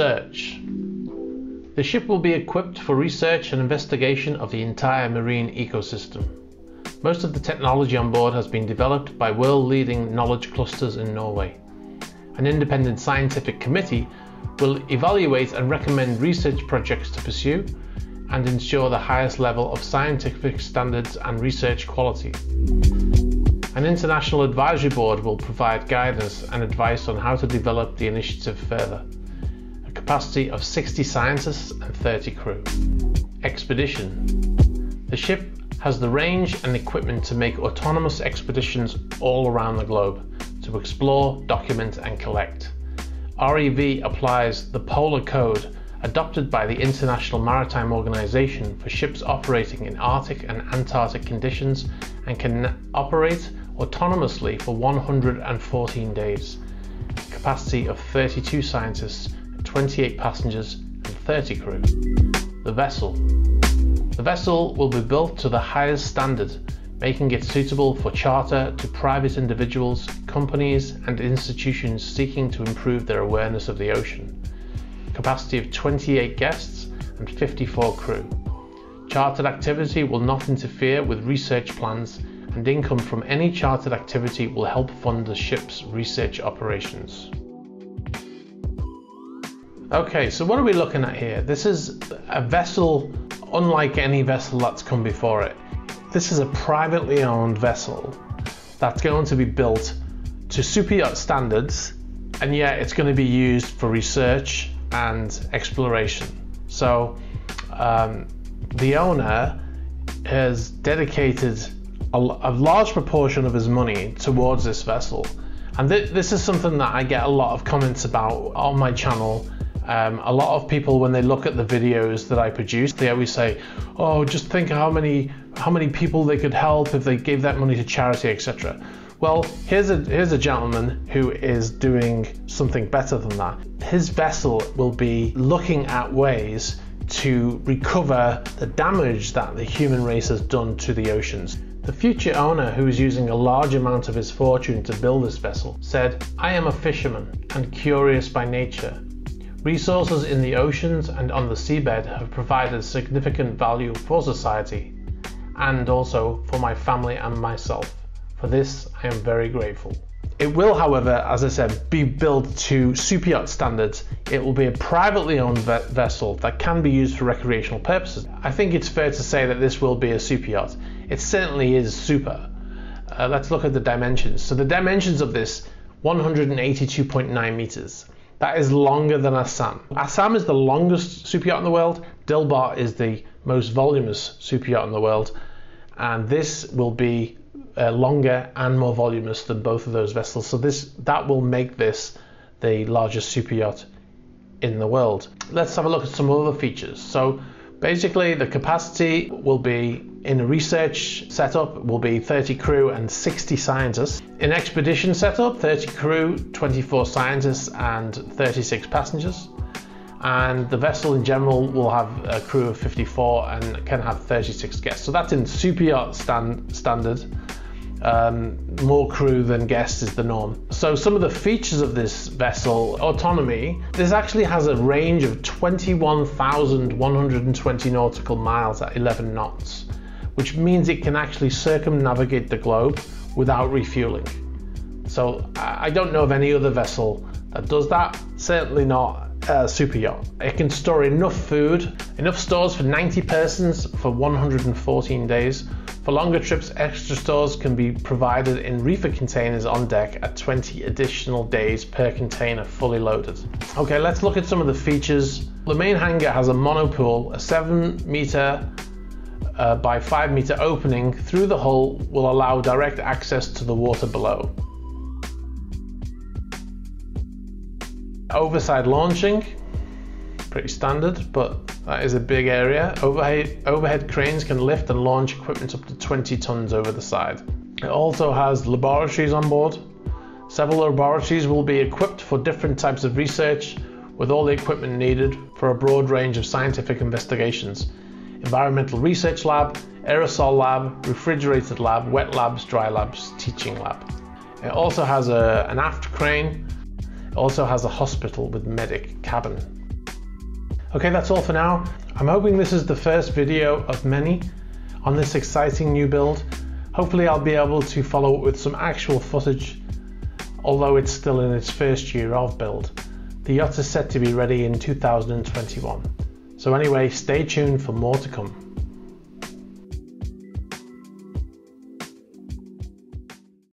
research. The ship will be equipped for research and investigation of the entire marine ecosystem. Most of the technology on board has been developed by world-leading knowledge clusters in Norway. An independent scientific committee will evaluate and recommend research projects to pursue and ensure the highest level of scientific standards and research quality. An international advisory board will provide guidance and advice on how to develop the initiative further. A capacity of 60 scientists and 30 crew. Expedition. The ship has the range and equipment to make autonomous expeditions all around the globe to explore, document and collect. REV applies the Polar Code adopted by the International Maritime Organization for ships operating in Arctic and Antarctic conditions and can operate autonomously for 114 days. Capacity of 32 scientists, 28 passengers and 30 crew. The vessel. The vessel will be built to the highest standard, making it suitable for charter to private individuals, companies and institutions seeking to improve their awareness of the ocean. Capacity of 28 guests and 54 crew. Chartered activity will not interfere with research plans, and income from any chartered activity will help fund the ship's research operations. Okay, so what are we looking at here? This is a vessel unlike any vessel that's come before it. This is a privately owned vessel that's going to be built to super yacht standards, and yet it's going to be used for research and exploration. So the owner has dedicated a large proportion of his money towards this vessel, and this is something that I get a lot of comments about on my channel. A lot of people, when they look at the videos that I produce, they always say, oh, just think how many people they could help if they gave that money to charity, etc. Well, here's a gentleman who is doing something better than that. His vessel will be looking at ways to recover the damage that the human race has done to the oceans. The future owner, who is using a large amount of his fortune to build this vessel, said, "I am a fisherman and curious by nature. Resources in the oceans and on the seabed have provided significant value for society and also for my family and myself. For this, I am very grateful." It will, however, as I said, be built to super yacht standards. It will be a privately owned vessel that can be used for recreational purposes. I think it's fair to say that this will be a super yacht. It certainly is super. Let's look at the dimensions. So the dimensions of this, 182.9 meters. That is longer than Assam. Assam is the longest super yacht in the world. Dilbar is the most voluminous super yacht in the world. And this will be longer and more voluminous than both of those vessels. So that will make this the largest super yacht in the world. Let's have a look at some other features. So basically the capacity will be, in a research setup, will be 30 crew and 60 scientists. In expedition setup, 30 crew, 24 scientists and 36 passengers. And the vessel in general will have a crew of 54 and can have 36 guests. So that's in super yacht standard. More crew than guests is the norm. So some of the features of this vessel: autonomy. This actually has a range of 21,120 nautical miles at 11 knots, which means it can actually circumnavigate the globe without refueling. So I don't know of any other vessel that does that, certainly not a super yacht. It can store enough food, enough stores for 90 persons for 114 days. For longer trips, extra stores can be provided in reefer containers on deck at 20 additional days per container fully loaded. Okay, let's look at some of the features. The main hangar has a monopool, a 7 meter by 5 meter opening through the hull will allow direct access to the water below. Overside launching, pretty standard, but that is a big area. Overhead cranes can lift and launch equipment up to 20 tons over the side. It also has laboratories on board. Several laboratories will be equipped for different types of research with all the equipment needed for a broad range of scientific investigations. Environmental research lab, aerosol lab, refrigerated lab, wet labs, dry labs, teaching lab. It also has an aft crane. It also has a hospital with medic cabin. Okay, that's all for now. I'm hoping this is the first video of many on this exciting new build. Hopefully I'll be able to follow up with some actual footage, although it's still in its first year of build. The yacht is set to be ready in 2021. So anyway, stay tuned for more to come.